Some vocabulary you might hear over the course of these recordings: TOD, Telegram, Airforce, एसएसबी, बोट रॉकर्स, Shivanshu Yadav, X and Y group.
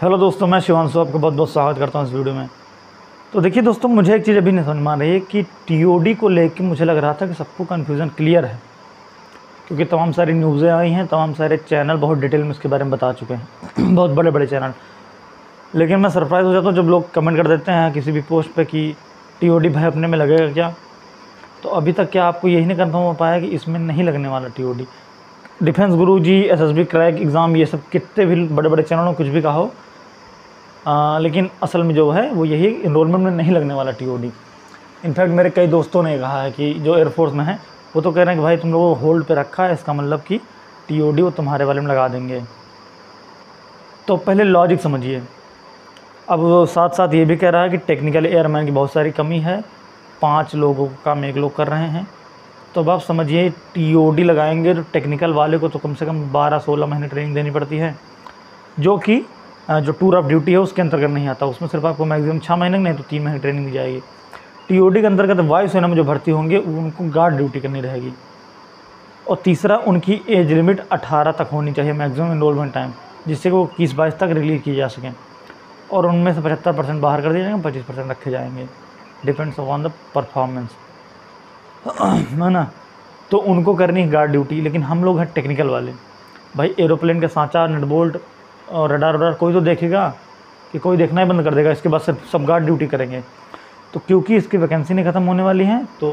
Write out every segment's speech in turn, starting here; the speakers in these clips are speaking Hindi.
हेलो दोस्तों, मैं शिवांशु आपका बहुत बहुत स्वागत करता हूं इस वीडियो में। तो देखिए दोस्तों, मुझे एक चीज़ अभी नहीं समझ में आ रही है कि टीओडी को लेकर मुझे लग रहा था कि सबको कन्फ्यूज़न क्लियर है, क्योंकि तमाम सारी न्यूज़ें आई हैं, तमाम सारे चैनल बहुत डिटेल में इसके बारे में बता चुके हैं बहुत बड़े बड़े चैनल। लेकिन मैं सरप्राइज़ हो जाता हूँ जब लोग कमेंट कर देते हैं किसी भी पोस्ट पर कि टीओडी भाई अपने में लगेगा क्या। तो अभी तक क्या आपको यही नहीं कन्फर्म हो पाया कि इसमें नहीं लगने वाला TOD. Defence Guruji, एसएसबी crack exam, ये सब कितने भी बड़े बड़े चैनलों कुछ भी कहा हो, लेकिन असल में जो है वो यही इनरोलमेंट में नहीं लगने वाला टीओडी। इनफैक्ट मेरे कई दोस्तों ने कहा है कि जो एयरफोर्स में है वो तो कह रहे हैं कि भाई तुम लोगों को होल्ड पे रखा है, इसका मतलब कि टीओडी वो तुम्हारे वाले में लगा देंगे। तो पहले लॉजिक समझिए। अब साथ साथ ये भी कह रहा है कि टेक्निकल एयरमैन की बहुत सारी कमी है, 5 लोगों का काम 1 लोग कर रहे हैं। तो अब आप समझिए, टीओडी लगाएंगे तो टेक्निकल वाले को तो कम से कम 12-16 महीने ट्रेनिंग देनी पड़ती है, जो कि जो टूर ऑफ ड्यूटी है उसके अंतर्गत नहीं आता। उसमें सिर्फ आपको मैक्सिमम 6 महीने, नहीं तो 3 महीने ट्रेनिंग दी जाएगी। टीओडी के अंतर्गत वायुसेना में जो भर्ती होंगे उनको गार्ड ड्यूटी करनी रहेगी। और तीसरा, उनकी एज लिमिट 18 तक होनी चाहिए मैक्सिमम इनरोलमेंट टाइम, जिससे वो 21-22 तक रिलीज किए जा सकें। और उनमें से 75% बाहर कर दिए जाएंगे, 25% रखे जाएंगे, डिपेंड्स ऑन द परफॉर्मेंस, है ना। तो उनको करनी है गार्ड ड्यूटी। लेकिन हम लोग हैं टेक्निकल वाले, भाई एरोप्लेन का सांचा, नटबोल्ट और रडार कोई तो देखेगा कि कोई देखना ही बंद कर देगा। इसके बाद सब गार्ड ड्यूटी करेंगे। तो क्योंकि इसकी वैकेंसी नहीं ख़त्म होने वाली है, तो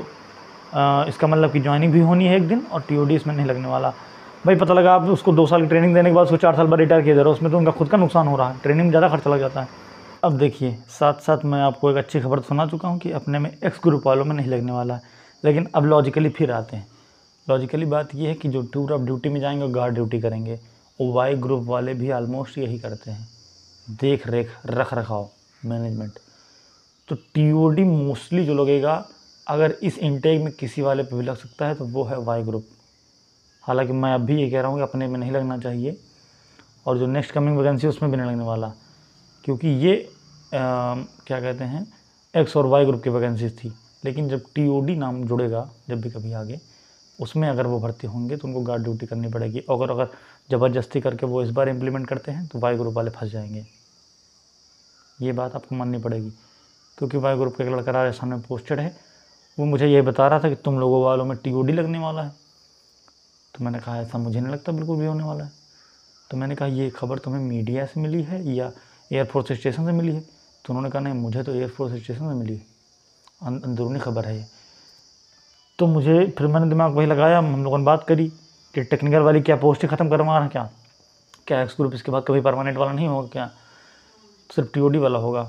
इसका मतलब कि ज्वाइनिंग भी होनी है एक दिन, और टीओडी इसमें नहीं लगने वाला। भाई पता लगा आप उसको 2 साल की ट्रेनिंग देने के बाद उसको 4 साल बाद रिटायर किया जा रहा है, उसमें तो उनका खुद का नुकसान हो रहा है, ट्रेनिंग में ज़्यादा खर्चा लग जाता है। अब देखिए, साथ साथ मैं आपको एक अच्छी खबर सुना चुका हूँ कि अपने में एक्स ग्रुप वालों में नहीं लगने वाला है। लेकिन अब लॉजिकली फिर आते हैं। लॉजिकली बात यह है कि जो टूर ऑफ ड्यूटी में जाएंगे और गार्ड ड्यूटी करेंगे, और वाई ग्रुप वाले भी आलमोस्ट यही करते हैं, देख रेख, रख रखाव, मैनेजमेंट। तो टीओडी मोस्टली जो लगेगा, अगर इस इंटेक में किसी वाले पे भी लग सकता है, तो वो है वाई ग्रुप। हालांकि मैं अब भी ये कह रहा हूँ कि अपने में नहीं लगना चाहिए, और जो नेक्स्ट कमिंग वैकेंसी उसमें भी नहीं लगने वाला, क्योंकि ये क्या कहते हैं, एक्स और वाई ग्रुप की वैकेंसीज थी। लेकिन जब टीओडी नाम जुड़ेगा, जब भी कभी आगे उसमें अगर वो भर्ती होंगे तो उनको गार्ड ड्यूटी करनी पड़ेगी। और अगर ज़बरदस्ती करके वो इस बार इम्प्लीमेंट करते हैं तो वाई ग्रुप वाले फंस जाएंगे। ये बात आपको माननी पड़ेगी, क्योंकि वाई ग्रुप का एक लड़का हमारे सामने पोस्टेड है, वो मुझे ये बता रहा था कि तुम लोगों वालों में टीओडी लगने वाला है। तो मैंने कहा ऐसा मुझे नहीं लगता बिल्कुल भी होने वाला है। तो मैंने कहा ये खबर तुम्हें मीडिया से मिली है या एयरफोर्स स्टेशन से मिली है? तो उन्होंने कहा नहीं, मुझे तो एयरफोर्स स्टेशन से मिली है, अंदरूनी खबर है ये। तो मुझे फिर मैंने दिमाग वही लगाया, हम लोगों ने बात करी कि टेक्निकल वाली क्या पोस्ट ख़त्म करवा रहा है क्या एक्स ग्रुप इसके बाद कभी परमानेंट वाला नहीं होगा, क्या सिर्फ टीओडी वाला होगा।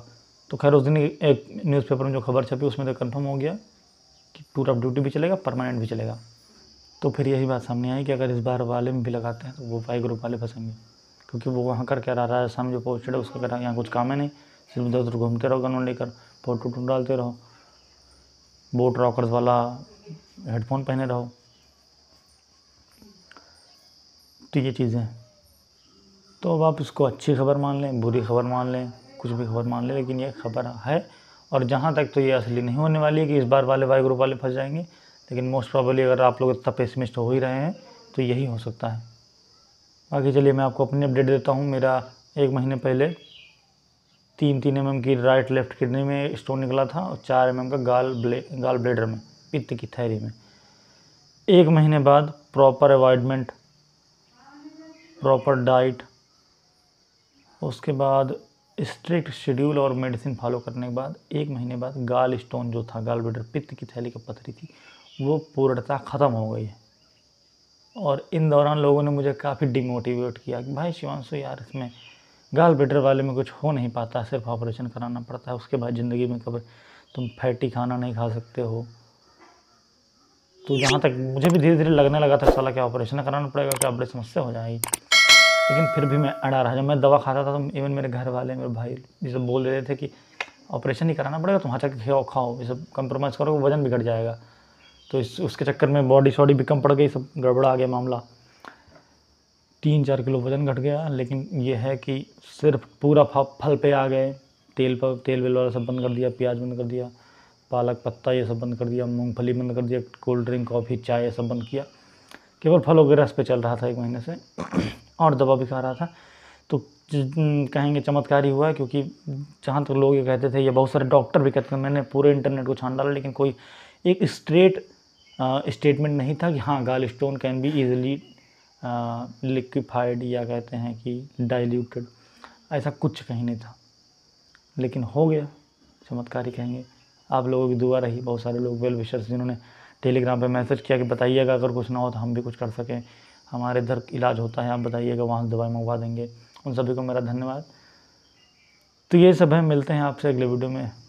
तो खैर उस दिन एक न्यूज़पेपर में जो खबर छपी उसमें तो कन्फर्म हो गया कि टूर ऑफ ड्यूटी भी चलेगा, परमानेंट भी चलेगा। तो फिर यही बात सामने आई कि अगर इस बार वाले में भी लगाते हैं तो वो वाई ग्रुप वाले फंसेंगे, क्योंकि वो वहाँ कर क्या रहा है, सामने जो पोस्टेड है उसका कर रहा है, यहाँ कुछ काम है नहीं, सिर्फ इधर उधर घूमते रहो, गन लेकर फोटो डालते रहो, बोट रॉकर्स वाला हेडफोन पहने रहो। तो ये चीज़ें, तो अब आप इसको अच्छी खबर मान लें, बुरी खबर मान लें, कुछ भी खबर मान लें, लेकिन ये खबर है। और जहाँ तक तो ये असली नहीं होने वाली है कि इस बार वाले वाई ग्रुप वाले फंस जाएंगे, लेकिन मोस्ट प्रॉबली अगर आप लोग इतना पेसिमिस्ट हो ही रहे हैं तो यही हो सकता है। बाकी चलिए मैं आपको अपनी अपडेट देता हूँ। मेरा 1 महीने पहले 3 mm की राइट लेफ्ट किडनी में स्टोन निकला था, और 4 mm का गाल ब्लेडर में, पित्त की थैली में। 1 महीने बाद प्रॉपर अवॉइडमेंट, प्रॉपर डाइट, उसके बाद स्ट्रिक्ट शेड्यूल और मेडिसिन फॉलो करने के बाद 1 महीने बाद गाल स्टोन जो था, गाल ब्लेडर, पित्त की थैली का पत्थरी थी, वो पूर्णतः ख़त्म हो गई है। और इन दौरान लोगों ने मुझे काफ़ी डिमोटिवेट किया कि भाई शिवांशु यार, इसमें गाल ब्लेडर वाले में कुछ हो नहीं पाता, सिर्फ ऑपरेशन कराना पड़ता है, उसके बाद ज़िंदगी में कभी तुम फैटी खाना नहीं खा सकते हो। तो जहाँ तक मुझे भी धीरे धीरे लगने लगा था साला क्या ऑपरेशन कराना पड़ेगा, क्या बड़ी समस्या हो जाएगी। लेकिन फिर भी मैं अड़ा रहा। जब मैं दवा खाता था तो इवन मेरे घर वाले, मेरे भाई ये सब बोल रहे थे कि ऑपरेशन ही कराना पड़ेगा, तुम्हारा चक्कर खाओ, ये सब कंप्रोमाइज़ करो, वज़न बिगड़ जाएगा। तो उसके चक्कर में बॉडी शॉडी भी कम पड़ गई, सब गड़बड़ा आ गया मामला, 3-4 किलो वज़न घट गया। लेकिन यह है कि सिर्फ पूरा फल पे आ गए, तेल वेल वाला सब बंद कर दिया, प्याज बंद कर दिया, पालक पत्ता ये सब बंद कर दिया, मूंगफली बंद कर दिया, कोल्ड ड्रिंक, कॉफ़ी, चाय ये सब बंद किया, केवल फलों के रस पे चल रहा था 1 महीने से। और दवा भी खा रहा था। तो कहेंगे चमत्कारी हुआ है, क्योंकि जहाँ तक लोग ये कहते थे या बहुत सारे डॉक्टर भी कहते थे, मैंने पूरे इंटरनेट को छान डाला लेकिन कोई एक स्ट्रेट स्टेटमेंट नहीं था कि हाँ gall stone can be easily liquefied या कहते हैं कि डाइल्यूटेड, ऐसा कुछ कहीं नहीं था। लेकिन हो गया, चमत्कारी कहेंगे। आप लोगों की दुआ रही, बहुत सारे लोग वेल विशर्स जिन्होंने टेलीग्राम पे मैसेज किया कि बताइएगा अगर कुछ ना हो तो हम भी कुछ कर सकें, हमारे इधर इलाज होता है, आप बताइएगा, वहाँ से दवाई मंगवा देंगे। उन सभी को मेरा धन्यवाद। तो ये सब है, मिलते हैं आपसे अगले वीडियो में।